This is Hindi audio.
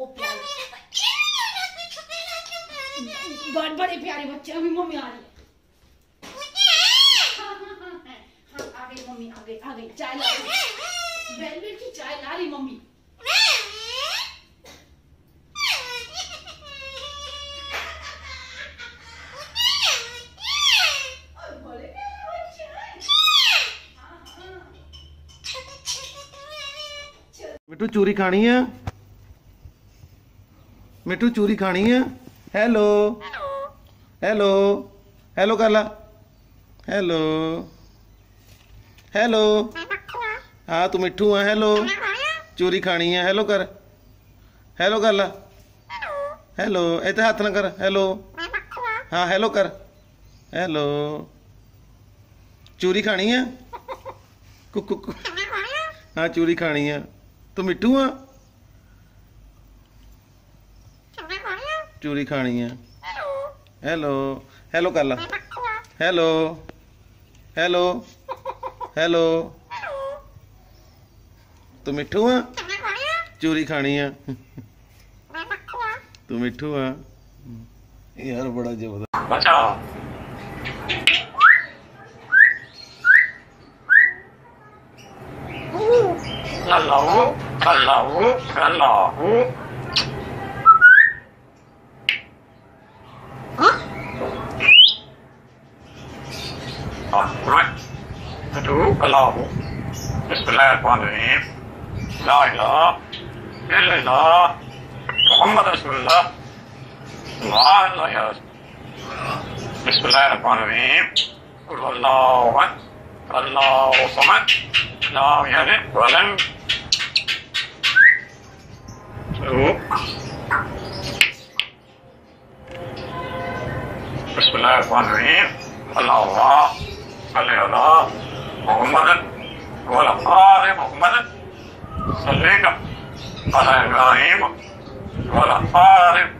वो प्यारे बड़े प्यारे बच्चे। अभी मम्मी आ रही है। हाँ, आ गई मम्मी, आ गई चाय ला रही, वेलवेट की चाय ला रही मम्मी। मिट्टू चूरी खानी है, मिट्टू चूरी खानी है। हेलो हेलो हेलो कर ला, हेलो हेलो। हाँ तू मिट्टू है। हेलो चूरी खानी है, हेलो कर, हेलो कर ला, हेलो ऐसे हाथ ना कर। हेलो हाँ हेलो कर, हेलो चूरी खानी है। कुकु हाँ चूरी खानी है। तो मिट्टू है चूरी खानी है। हेलो हेलो कर ला, हेलो हेलो हेलो। तो मिट्टू है चूरी खानी है। तो मिट्टू है यार, बड़ा जबरदस्त। Hello, hello, hello. Huh? Alright. Hello, hello. It's the last one of him. Laila. Laila. Muhammad Rasulullah. Laila. It's the last one of him. Allah. Allah. Now we have it. Well, बिस्मिल्लाहिर्रहमानिर्रहीम। मोहम्मद